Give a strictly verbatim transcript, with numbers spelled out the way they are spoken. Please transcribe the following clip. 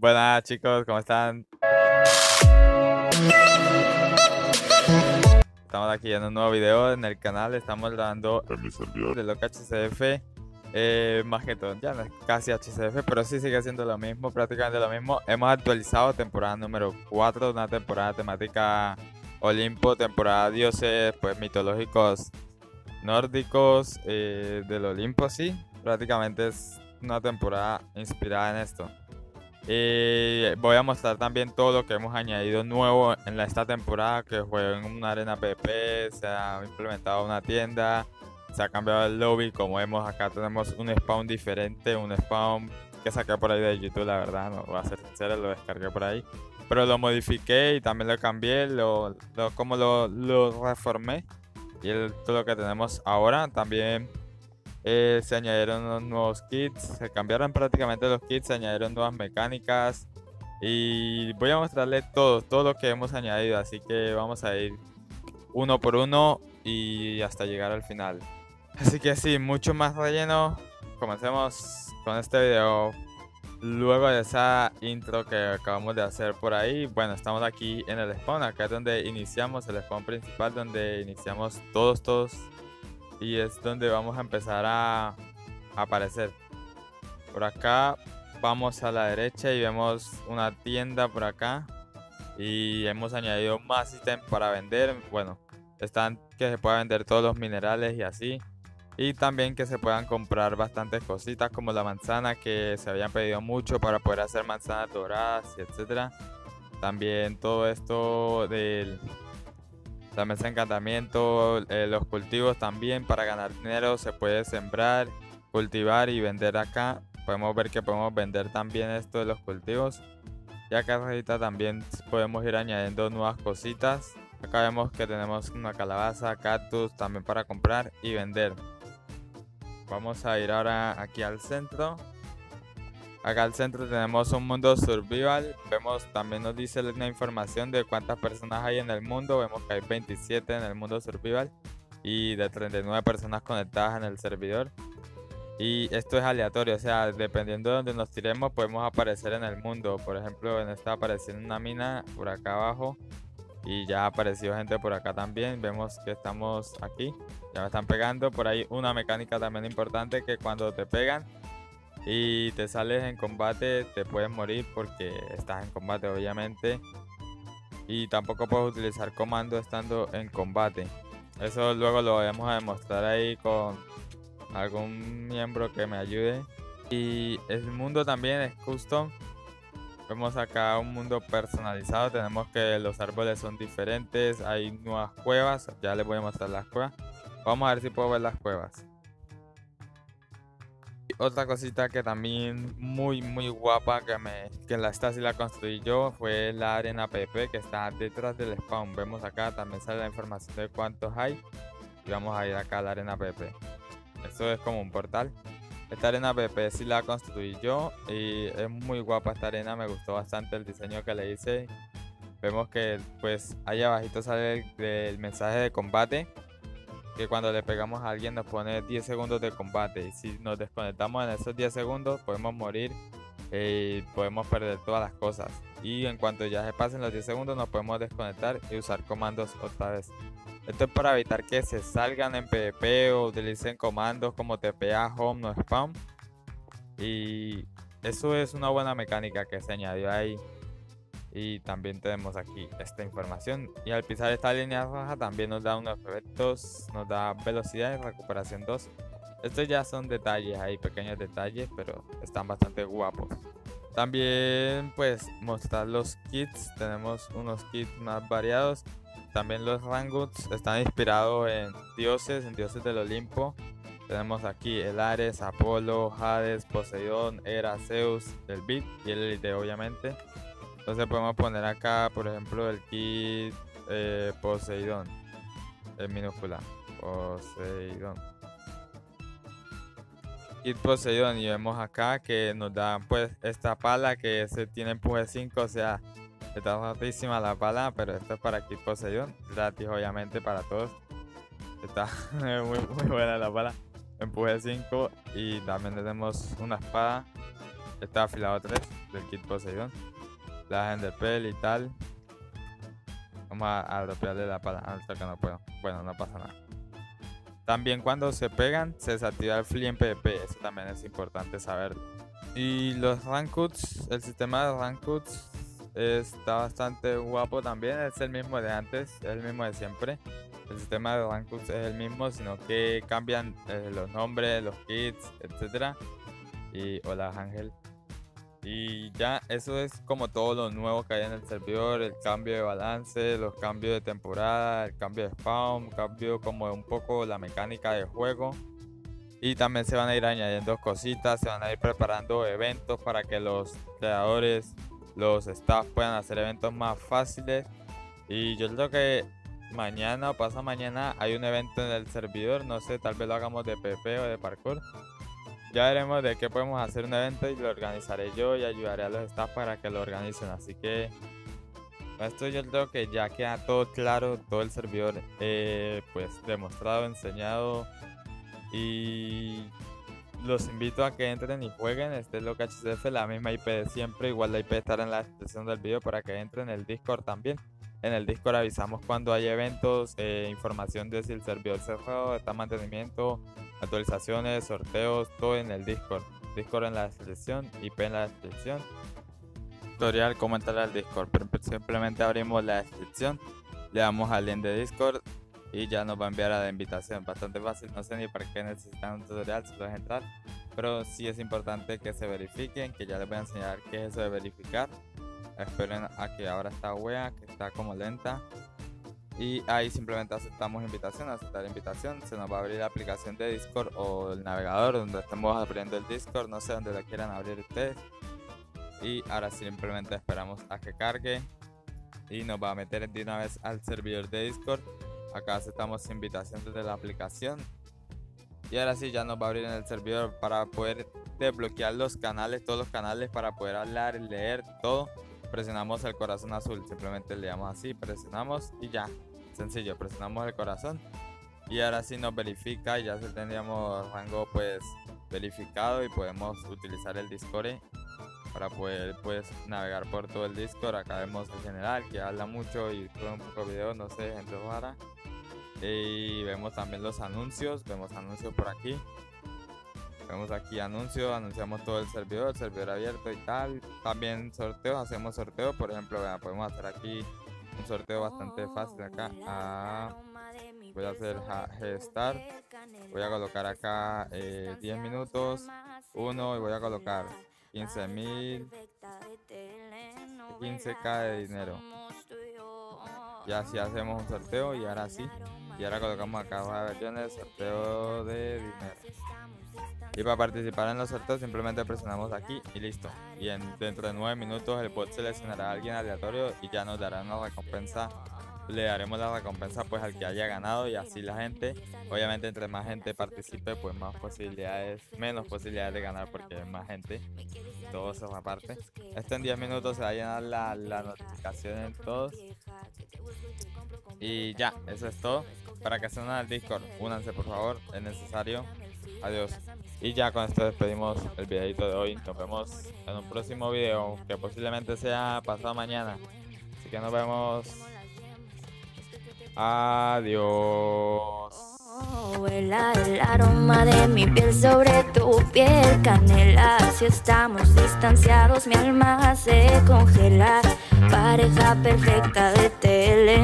Buenas chicos, ¿cómo están? Estamos aquí en un nuevo video en el canal, estamos grabando en mi servidor de loca H C F, eh, Mageton, ya no es casi H C F, pero sí sigue siendo lo mismo, prácticamente lo mismo. Hemos actualizado temporada número cuatro, una temporada temática Olimpo, temporada dioses pues mitológicos nórdicos, eh, del Olimpo, sí, prácticamente es una temporada inspirada en esto. Y voy a mostrar también todo lo que hemos añadido nuevo en la, esta temporada, que juego en una arena P V P, se ha implementado una tienda, se ha cambiado el lobby, como vemos acá tenemos un spawn diferente, un spawn que saqué por ahí de YouTube, la verdad, no voy a ser sincero, lo descargué por ahí, pero lo modifiqué y también lo cambié, lo, lo, como lo, lo reformé, y el, todo lo que tenemos ahora también. Eh, se añadieron unos nuevos kits, se cambiaron prácticamente los kits, se añadieron nuevas mecánicas y voy a mostrarles todo, todo lo que hemos añadido, así que vamos a ir uno por uno y hasta llegar al final. Así que sí, mucho más relleno, comencemos con este video luego de esa intro que acabamos de hacer por ahí. Bueno, estamos aquí en el spawn, acá es donde iniciamos, el spawn principal donde iniciamos todos, todos. Y es donde vamos a empezar a, a aparecer. Por acá vamos a la derecha y vemos una tienda por acá. Y hemos añadido más ítems para vender. Bueno, están que se pueda vender todos los minerales y así. Y también que se puedan comprar bastantes cositas como la manzana, que se habían pedido mucho para poder hacer manzanas doradas, etcétera. También todo esto del... la mesa de encantamiento, eh, los cultivos también para ganar dinero, se puede sembrar, cultivar y vender acá. Podemos ver que podemos vender también esto de los cultivos. Y acá arriba también podemos ir añadiendo nuevas cositas. Acá vemos que tenemos una calabaza, cactus también para comprar y vender. Vamos a ir ahora aquí al centro. Acá al centro tenemos un mundo survival, vemos también nos dice una información de cuántas personas hay en el mundo, vemos que hay veintisiete en el mundo survival y de treinta y nueve personas conectadas en el servidor. Y esto es aleatorio, o sea, dependiendo de donde nos tiremos podemos aparecer en el mundo. Por ejemplo, en esta apareció una mina por acá abajo y ya ha aparecido gente por acá también, vemos que estamos aquí, ya me están pegando. Por ahí una mecánica también importante, que cuando te pegan y te sales en combate te puedes morir porque estás en combate obviamente, y tampoco puedes utilizar comando estando en combate. Eso luego lo vamos a demostrar ahí con algún miembro que me ayude. Y el mundo también es custom, vemos acá un mundo personalizado, tenemos que los árboles son diferentes, hay nuevas cuevas, ya les voy a mostrar las cuevas, vamos a ver si puedo ver las cuevas. Otra cosita que también muy muy guapa que me que la esta sí la construí yo fue la arena P V P que está detrás del spawn. Vemos acá también sale la información de cuántos hay y vamos a ir acá a la arena P V P. Esto es como un portal. Esta arena P V P sí la construí yo y es muy guapa esta arena, me gustó bastante el diseño que le hice. Vemos que pues ahí abajito sale el, el mensaje de combate, que cuando le pegamos a alguien nos pone diez segundos de combate y si nos desconectamos en esos diez segundos podemos morir y podemos perder todas las cosas, y en cuanto ya se pasen los diez segundos nos podemos desconectar y usar comandos otra vez. Esto es para evitar que se salgan en PvP o utilicen comandos como T P A, home, no spam, y eso es una buena mecánica que se añadió ahí. Y también tenemos aquí esta información, y al pisar esta línea roja también nos da unos efectos, nos da velocidad y recuperación dos. Estos ya son detalles ahí, pequeños detalles, pero están bastante guapos. También pues mostrar los kits, tenemos unos kits más variados. También los ranguts están inspirados en dioses, en dioses del Olimpo. Tenemos aquí el Ares, Apolo, Hades, Poseidón, Hera, Zeus, el Bit y el Elite obviamente. Entonces podemos poner acá, por ejemplo, el kit eh, Poseidón, en minúscula, Poseidón. Kit Poseidón, y vemos acá que nos dan pues esta pala que se tiene empuje cinco, o sea, está rotísima la pala, pero esto es para Kit Poseidón, gratis obviamente para todos. Está muy, muy buena la pala, empuje cinco, y también tenemos una espada. Está afilado tres del kit Poseidón. La gente del pel y tal. Vamos a dropearle la pala. Ah, que no puedo. Bueno, no pasa nada. También cuando se pegan, se desactiva el flee en PvP. Eso también es importante saber. Y los rankuts, el sistema de rankuts está bastante guapo también. Es el mismo de antes, es el mismo de siempre. El sistema de rankuts es el mismo, sino que cambian eh, los nombres, los kits, etcétera. Y hola Ángel. Y ya, eso es como todo lo nuevo que hay en el servidor, el cambio de balance, los cambios de temporada, el cambio de spawn, cambio como un poco la mecánica del juego. Y también se van a ir añadiendo cositas, se van a ir preparando eventos para que los creadores, los staff puedan hacer eventos más fáciles. Y yo creo que mañana o pasado mañana hay un evento en el servidor, no sé, tal vez lo hagamos de PvP o de parkour. Ya veremos de qué podemos hacer un evento y lo organizaré yo y ayudaré a los staff para que lo organicen. Así que esto yo creo que ya queda todo claro, todo el servidor eh, pues demostrado, enseñado. Y los invito a que entren y jueguen. Este es lo que H C F, la misma I P de siempre. Igual la I P estará en la descripción del video para que entren. En el Discord también. En el Discord avisamos cuando hay eventos, eh, información de si el servidor cerrado, está mantenimiento, actualizaciones, sorteos, todo en el Discord. Discord en la descripción, I P en la descripción. Tutorial, cómo entrar al Discord. Simplemente abrimos la descripción, le damos al link de Discord y ya nos va a enviar a la invitación. Bastante fácil, no sé ni para qué necesitan un tutorial si lo dejan entrar. Pero sí es importante que se verifiquen, que ya les voy a enseñar qué es eso de verificar. Esperen a que ahora está wea, que está como lenta. Y ahí simplemente aceptamos invitación, aceptar invitación. Se nos va a abrir la aplicación de Discord o el navegador donde estemos abriendo el Discord. No sé dónde lo quieran abrir ustedes. Y ahora simplemente esperamos a que cargue. Y nos va a meter de una vez al servidor de Discord. Acá aceptamos invitación desde la aplicación. Y ahora sí ya nos va a abrir en el servidor para poder desbloquear los canales, todos los canales para poder hablar, leer, todo. Presionamos el corazón azul, simplemente le damos así, presionamos y ya, sencillo, presionamos el corazón y ahora sí nos verifica y ya tendríamos rango pues verificado y podemos utilizar el Discord para poder pues navegar por todo el Discord. Acá vemos el general que habla mucho y pone un poco de video, no sé, gente rara, y vemos también los anuncios, vemos anuncios por aquí. Vemos aquí anuncios, anunciamos todo el servidor, el servidor abierto y tal. También sorteos, hacemos sorteos. Por ejemplo, vean, podemos hacer aquí un sorteo bastante fácil acá. Ah, voy a hacer G-Start. Voy a colocar acá eh, diez minutos, uno, y voy a colocar quince mil, quince K de dinero. Y así hacemos un sorteo y ahora sí. Y ahora colocamos acá abajo versiones, sorteo de dinero. Y para participar en los sorteos simplemente presionamos aquí y listo. Y en, dentro de nueve minutos el bot seleccionará a alguien aleatorio y ya nos dará una recompensa. Le daremos la recompensa pues al que haya ganado y así la gente. Obviamente entre más gente participe pues más posibilidades, menos posibilidades de ganar porque hay más gente. Todo se reparte. Esto en diez minutos se va a llenar la, la notificación en todos. Y ya, eso es todo. Para que se unan al Discord, únanse por favor, es necesario. Adiós. Y ya con esto despedimos el videito de hoy. Nos vemos en un próximo video, que posiblemente sea pasado mañana. Así que nos vemos. Adiós. El aroma de mi piel sobre tu piel, canela. Si estamos distanciados, mi alma se congela. Pareja perfecta de tele.